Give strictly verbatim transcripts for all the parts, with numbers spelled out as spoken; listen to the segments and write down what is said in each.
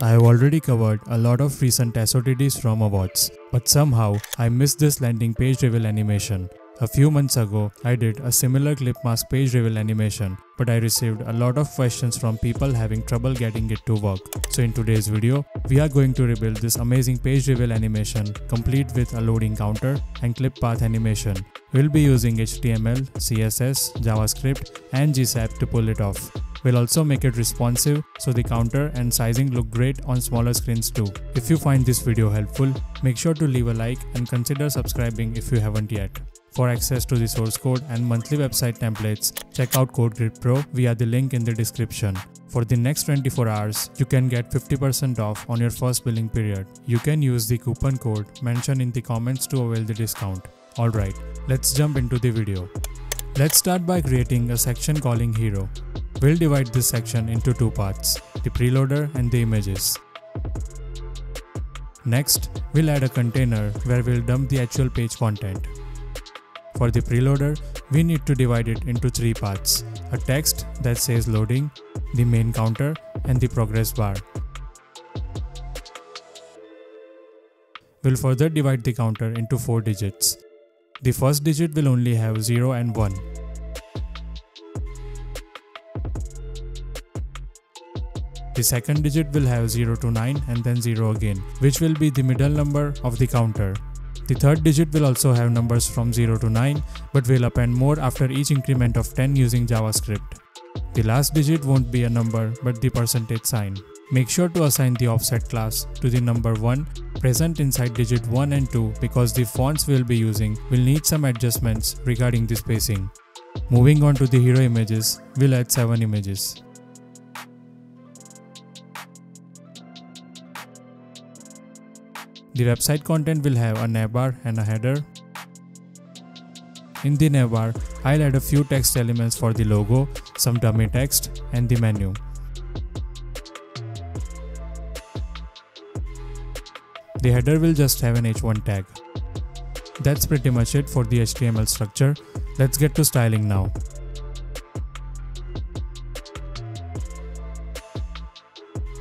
I have already covered a lot of recent S O T Ds from Awwwards, but somehow I missed this landing page reveal animation. A few months ago, I did a similar clip mask page reveal animation, but I received a lot of questions from people having trouble getting it to work. So in today's video, we are going to rebuild this amazing page reveal animation, complete with a loading counter and clip path animation. We'll be using H T M L, C S S, JavaScript and G SAP to pull it off. We'll also make it responsive so the counter and sizing look great on smaller screens too. If you find this video helpful, make sure to leave a like and consider subscribing if you haven't yet. For access to the source code and monthly website templates, check out CodeGrid Pro via the link in the description. For the next twenty-four hours, you can get fifty percent off on your first billing period. You can use the coupon code mentioned in the comments to avail the discount. Alright, let's jump into the video. Let's start by creating a section calling Hero. We'll divide this section into two parts, the preloader and the images. Next, we'll add a container where we'll dump the actual page content. For the preloader, we need to divide it into three parts, a text that says loading, the main counter and the progress bar. We'll further divide the counter into four digits. The first digit will only have zero and one. The second digit will have zero to nine and then zero again, which will be the middle number of the counter. The third digit will also have numbers from zero to nine, but we'll append more after each increment of ten using JavaScript. The last digit won't be a number but the percentage sign. Make sure to assign the offset class to the number one present inside digit one and two because the fonts we'll be using will need some adjustments regarding the spacing. Moving on to the hero images, we'll add seven images. The website content will have a navbar and a header. In the navbar, I'll add a few text elements for the logo, some dummy text, and the menu. The header will just have an H one tag. That's pretty much it for the H T M L structure. Let's get to styling now.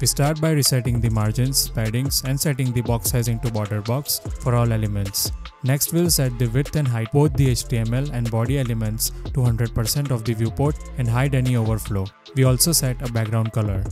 We start by resetting the margins, paddings and setting the box sizing to border box for all elements. Next we'll set the width and height both the H T M L and body elements to one hundred percent of the viewport and hide any overflow. We also set a background color.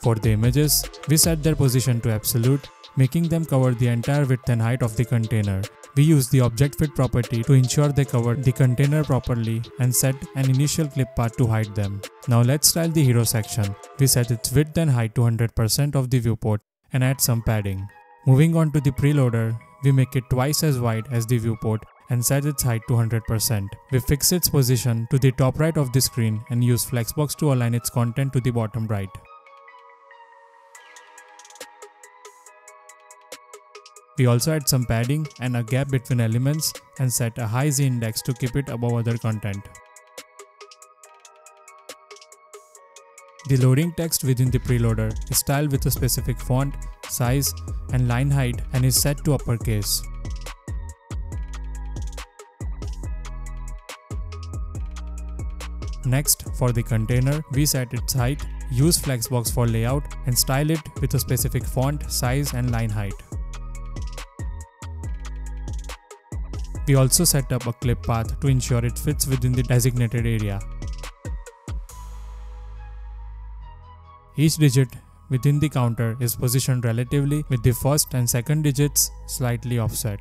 For the images, we set their position to absolute, making them cover the entire width and height of the container. We use the object fit property to ensure they cover the container properly and set an initial clip path to hide them. Now let's style the hero section. We set its width and height to one hundred percent of the viewport and add some padding. Moving on to the preloader, we make it twice as wide as the viewport and set its height to one hundred percent. We fix its position to the top right of the screen and use Flexbox to align its content to the bottom right. We also add some padding and a gap between elements and set a high Z index to keep it above other content. The loading text within the preloader is styled with a specific font, size and line height and is set to uppercase. Next, for the container, we set its height, use Flexbox for layout and style it with a specific font, size and line height. We also set up a clip path to ensure it fits within the designated area. Each digit within the counter is positioned relatively with the first and second digits slightly offset.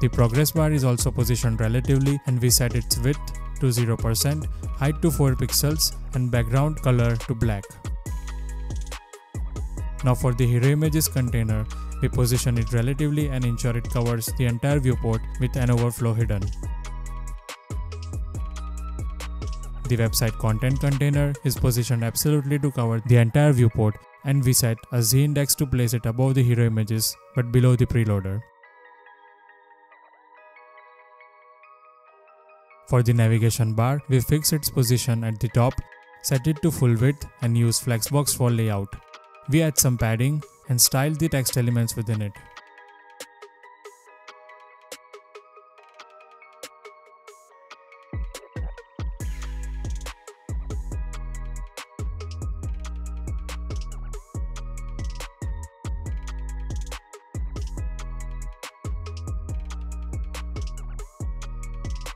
The progress bar is also positioned relatively and we set its width to zero percent, height to four pixels and background color to black. Now for the hero images container, we position it relatively and ensure it covers the entire viewport with an overflow hidden. The website content container is positioned absolutely to cover the entire viewport and we set a Z index to place it above the hero images but below the preloader. For the navigation bar, we fix its position at the top, set it to full width and use Flexbox for layout. We add some padding and style the text elements within it.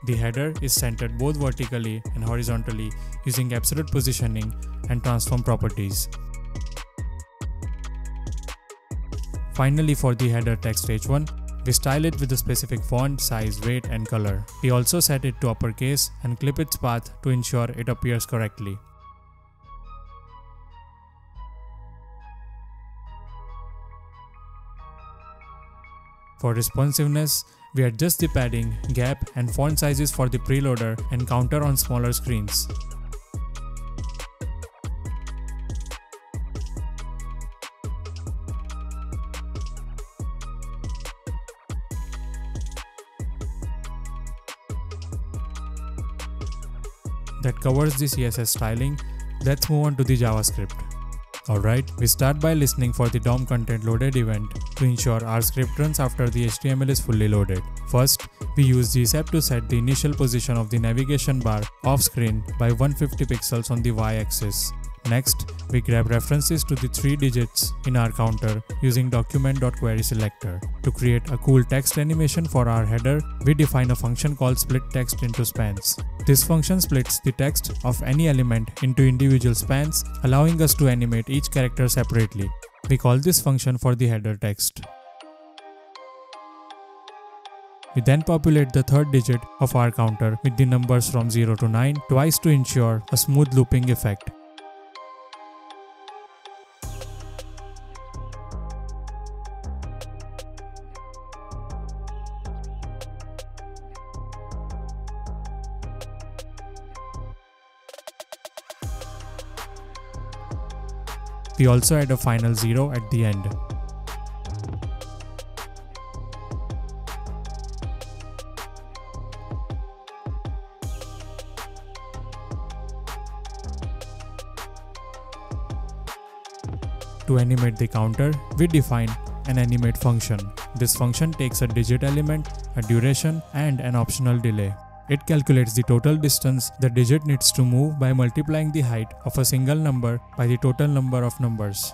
The header is centered both vertically and horizontally using absolute positioning and transform properties. Finally, for the header text H one, we style it with a specific font, size, weight and color. We also set it to uppercase and clip its path to ensure it appears correctly. For responsiveness, we adjust the padding, gap and font sizes for the preloader and counter on smaller screens. That covers the C S S styling. Let's move on to the JavaScript. Alright, we start by listening for the D O M content loaded event to ensure our script runs after the H T M L is fully loaded. First, we use G SAP to set the initial position of the navigation bar off screen by one hundred fifty pixels on the y-axis. Next, we grab references to the three digits in our counter using document.querySelector. To create a cool text animation for our header, we define a function called split text into spans. This function splits the text of any element into individual spans, allowing us to animate each character separately. We call this function for the header text. We then populate the third digit of our counter with the numbers from zero to nine twice to ensure a smooth looping effect. We also add a final zero at the end. To animate the counter, we define an animate function. This function takes a digit element, a duration, and an optional delay. It calculates the total distance the digit needs to move by multiplying the height of a single number by the total number of numbers.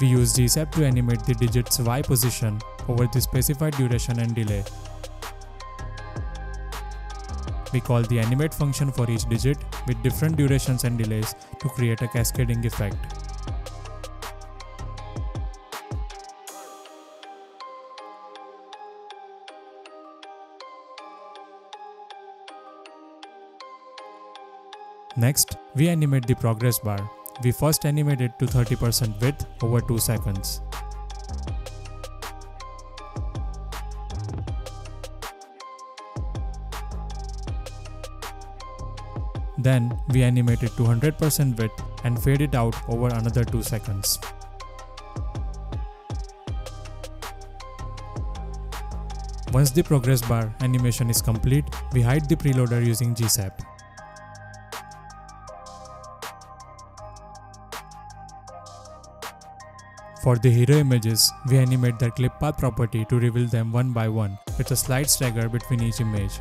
We use G SAP to animate the digit's Y position over the specified duration and delay. We call the animate function for each digit with different durations and delays to create a cascading effect. Next, we animate the progress bar. We first animate it to thirty percent width over two seconds. Then, we animate it to one hundred percent width and fade it out over another two seconds. Once the progress bar animation is complete, we hide the preloader using G SAP. For the hero images, we animate their clip path property to reveal them one by one with a slight stagger between each image.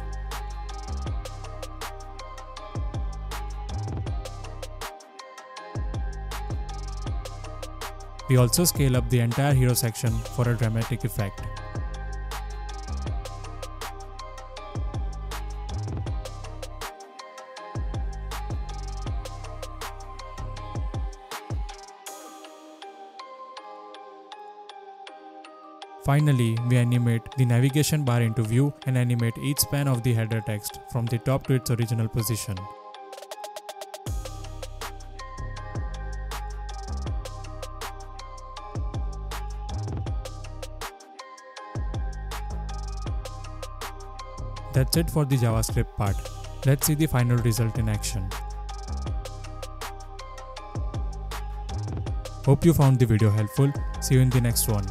We also scale up the entire hero section for a dramatic effect. Finally, we animate the navigation bar into view and animate each span of the header text from the top to its original position. That's it for the JavaScript part. Let's see the final result in action. Hope you found the video helpful. See you in the next one.